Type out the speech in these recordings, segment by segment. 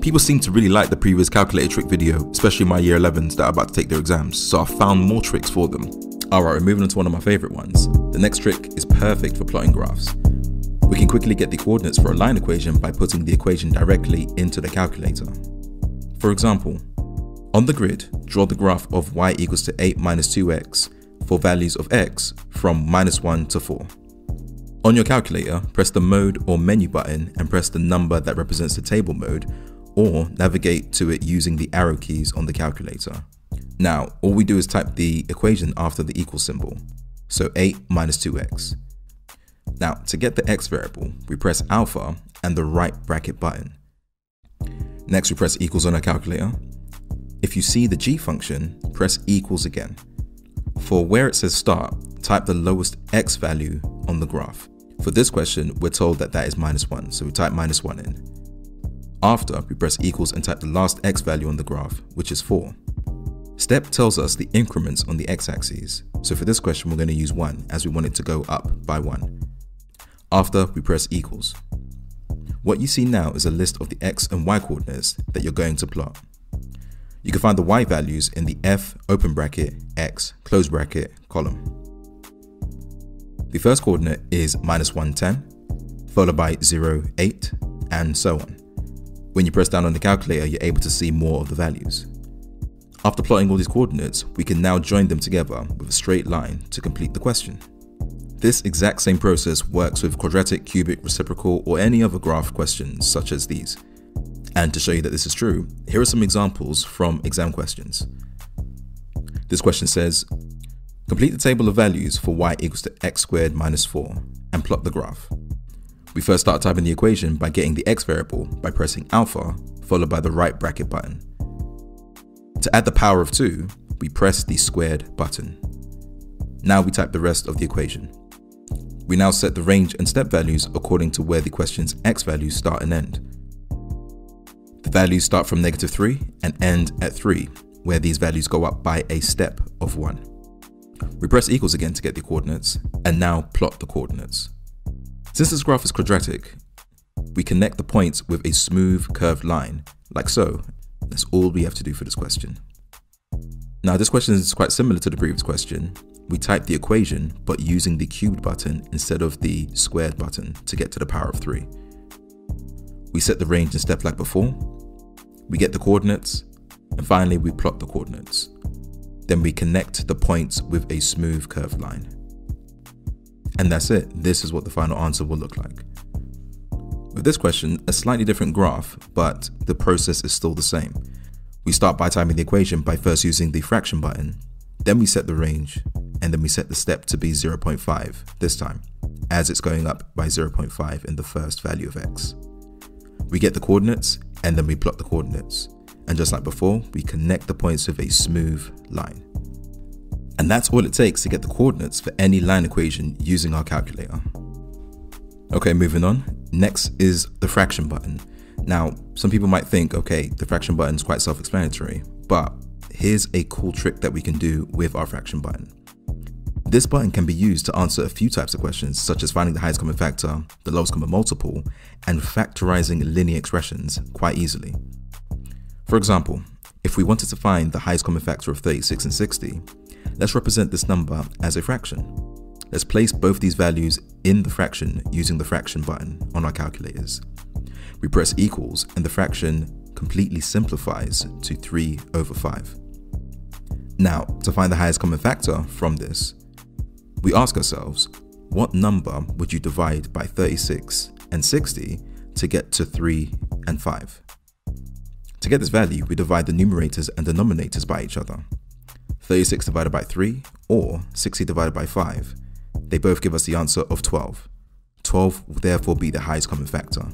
People seem to really like the previous calculator trick video, especially my year 11s that are about to take their exams, so I found more tricks for them. Alright, we're moving on to one of my favourite ones. The next trick is perfect for plotting graphs. We can quickly get the coordinates for a line equation by putting the equation directly into the calculator. For example, on the grid, draw the graph of y equals to 8 minus 2x for values of x from minus 1 to 4. On your calculator, press the mode or menu button and press the number that represents the table mode, or navigate to it using the arrow keys on the calculator. Now, all we do is type the equation after the equal symbol, so 8 minus 2x. Now, to get the x variable, we press alpha and the right bracket button. Next, we press equals on our calculator. If you see the g function, press equals again. For where it says start, type the lowest x value on the graph. For this question, we're told that that is minus 1, so we type minus 1 in. After, we press equals and type the last x value on the graph, which is 4. Step tells us the increments on the x-axis, so for this question we're going to use 1 as we want it to go up by 1. After, we press equals. What you see now is a list of the x and y coordinates that you're going to plot. You can find the y values in the f open bracket x close bracket column. The first coordinate is minus 110, followed by 0, 8, and so on. When you press down on the calculator, you're able to see more of the values. After plotting all these coordinates, we can now join them together with a straight line to complete the question. This exact same process works with quadratic, cubic, reciprocal, or any other graph questions such as these. And to show you that this is true, here are some examples from exam questions. This question says, complete the table of values for y equals to x squared minus 4 and plot the graph. We first start typing the equation by getting the x variable by pressing alpha followed by the right bracket button. To add the power of 2, we press the squared button. Now we type the rest of the equation. We now set the range and step values according to where the question's x values start and end. The values start from negative 3 and end at 3, where these values go up by a step of 1. We press equals again to get the coordinates, and now plot the coordinates. Since this graph is quadratic, we connect the points with a smooth curved line, like so. That's all we have to do for this question. Now, this question is quite similar to the previous question. We type the equation, but using the cubed button instead of the squared button to get to the power of 3. We set the range and step like before. We get the coordinates, and finally we plot the coordinates. Then we connect the points with a smooth curved line. And that's it. This is what the final answer will look like. With this question, a slightly different graph, but the process is still the same. We start by typing the equation by first using the fraction button, then we set the range, and then we set the step to be 0.5 this time, as it's going up by 0.5 in the first value of x. We get the coordinates, and then we plot the coordinates. And just like before, we connect the points with a smooth line. And that's all it takes to get the coordinates for any line equation using our calculator. Okay, moving on. Next is the fraction button. Now, some people might think, okay, the fraction button is quite self-explanatory, but here's a cool trick that we can do with our fraction button. This button can be used to answer a few types of questions, such as finding the highest common factor, the lowest common multiple, and factorizing linear expressions quite easily. For example, if we wanted to find the highest common factor of 36 and 60, let's represent this number as a fraction. Let's place both these values in the fraction using the fraction button on our calculators. We press equals and the fraction completely simplifies to 3 over 5. Now, to find the highest common factor from this, we ask ourselves, what number would you divide by 36 and 60 to get to 3 and 5? To get this value, we divide the numerators and denominators by each other. 36 divided by 3 or 60 divided by 5. They both give us the answer of 12. 12 will therefore be the highest common factor.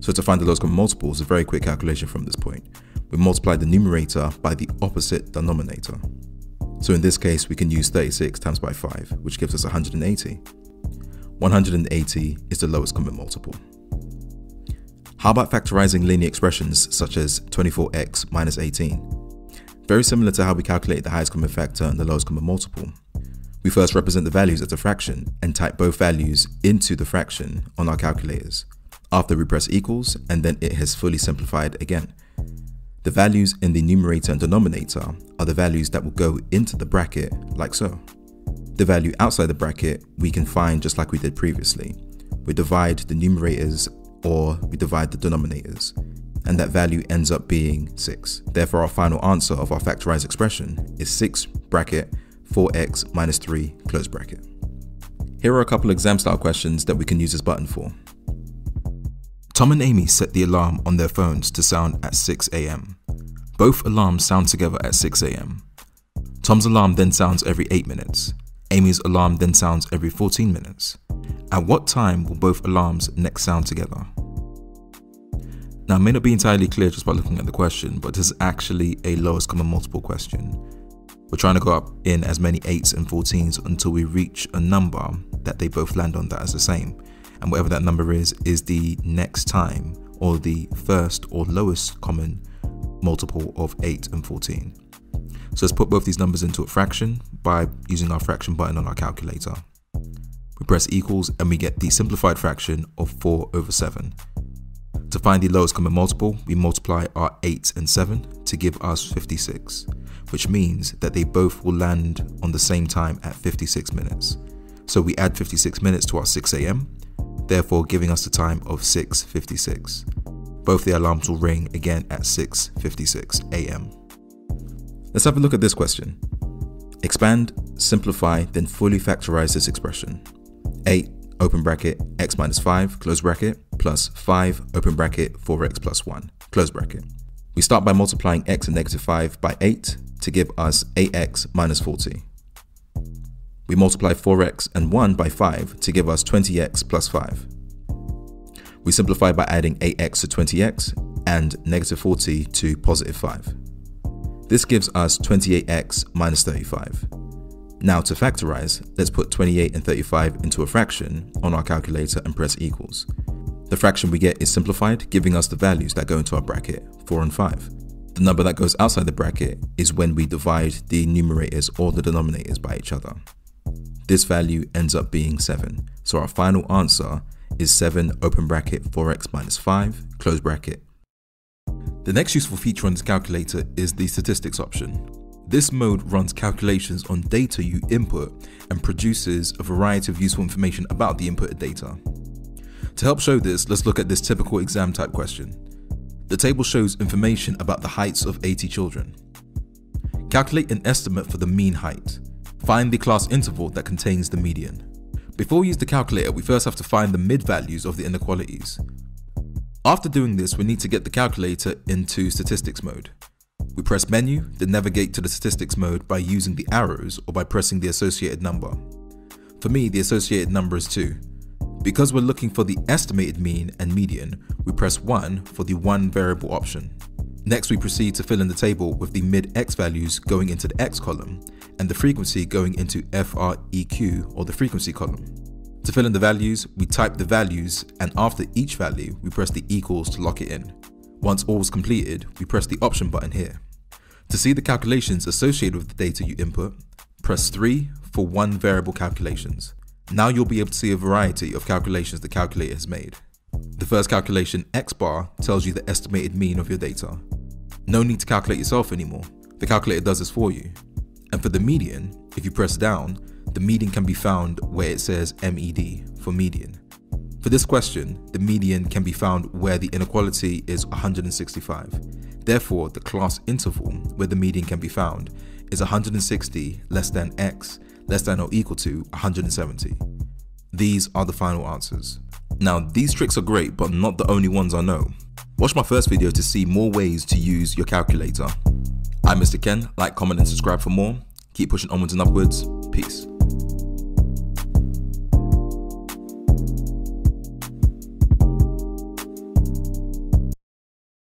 So to find the lowest common multiple is a very quick calculation from this point. We multiply the numerator by the opposite denominator. So in this case, we can use 36 times by 5, which gives us 180. 180 is the lowest common multiple. How about factorizing linear expressions such as 24x minus 18? Very similar to how we calculate the highest common factor and the lowest common multiple. We first represent the values as a fraction and type both values into the fraction on our calculators. After we press equals, and then it has fully simplified again. The values in the numerator and denominator are the values that will go into the bracket, like so. The value outside the bracket we can find just like we did previously. We divide the numerators or we divide the denominators, and that value ends up being 6. Therefore, our final answer of our factorized expression is 6 bracket 4x minus 3 close bracket. Here are a couple exam style questions that we can use this button for. Tom and Amy set the alarm on their phones to sound at 6 a.m. Both alarms sound together at 6 a.m. Tom's alarm then sounds every 8 minutes. Amy's alarm then sounds every 14 minutes. At what time will both alarms next sound together? Now, it may not be entirely clear just by looking at the question, but this is actually a lowest common multiple question. We're trying to go up in as many 8s and 14s until we reach a number that they both land on that is the same. And whatever that number is the next time, or the first or lowest common multiple of 8 and 14. So let's put both these numbers into a fraction by using our fraction button on our calculator. We press equals and we get the simplified fraction of 4 over 7. To find the lowest common multiple, we multiply our 8 and 7 to give us 56, which means that they both will land on the same time at 56 minutes. So we add 56 minutes to our 6 a.m. therefore giving us the time of 6:56. Both the alarms will ring again at 6:56 a.m. Let's have a look at this question. Expand, simplify, then fully factorize this expression. 8, open bracket, x minus 5, close bracket, plus 5, open bracket, 4x plus 1, close bracket. We start by multiplying x and negative 5 by 8 to give us 8x minus 40. We multiply 4x and 1 by 5 to give us 20x plus 5. We simplify by adding 8x to 20x and negative 40 to positive 5. This gives us 28x minus 35. Now to factorize, let's put 28 and 35 into a fraction on our calculator and press equals. The fraction we get is simplified, giving us the values that go into our bracket, 4 and 5. The number that goes outside the bracket is when we divide the numerators or the denominators by each other. This value ends up being 7, so our final answer is 7 open bracket 4x minus 5 close bracket. The next useful feature on this calculator is the statistics option. This mode runs calculations on data you input and produces a variety of useful information about the inputted data. To help show this, let's look at this typical exam type question. The table shows information about the heights of 80 children. Calculate an estimate for the mean height. Find the class interval that contains the median. Before we use the calculator, we first have to find the mid-values of the inequalities. After doing this, we need to get the calculator into statistics mode. We press menu, then navigate to the statistics mode by using the arrows or by pressing the associated number. For me, the associated number is 2. Because we're looking for the estimated mean and median, we press 1 for the one variable option. Next, we proceed to fill in the table with the mid-x values going into the x column and the frequency going into FREQ or the frequency column. To fill in the values, we type the values and after each value, we press the equals to lock it in. Once all is completed, we press the option button here. To see the calculations associated with the data you input, press 3 for one variable calculations. Now you'll be able to see a variety of calculations the calculator has made. The first calculation, X bar, tells you the estimated mean of your data. No need to calculate yourself anymore. The calculator does this for you. And for the median, if you press down, the median can be found where it says MED for median. For this question, the median can be found where the inequality is 165. Therefore, the class interval where the median can be found is 160 less than x less than or equal to 170. These are the final answers. Now, these tricks are great, but not the only ones I know. Watch my first video to see more ways to use your calculator. I'm Mr. Ken. Like, comment, and subscribe for more. Keep pushing onwards and upwards. Peace.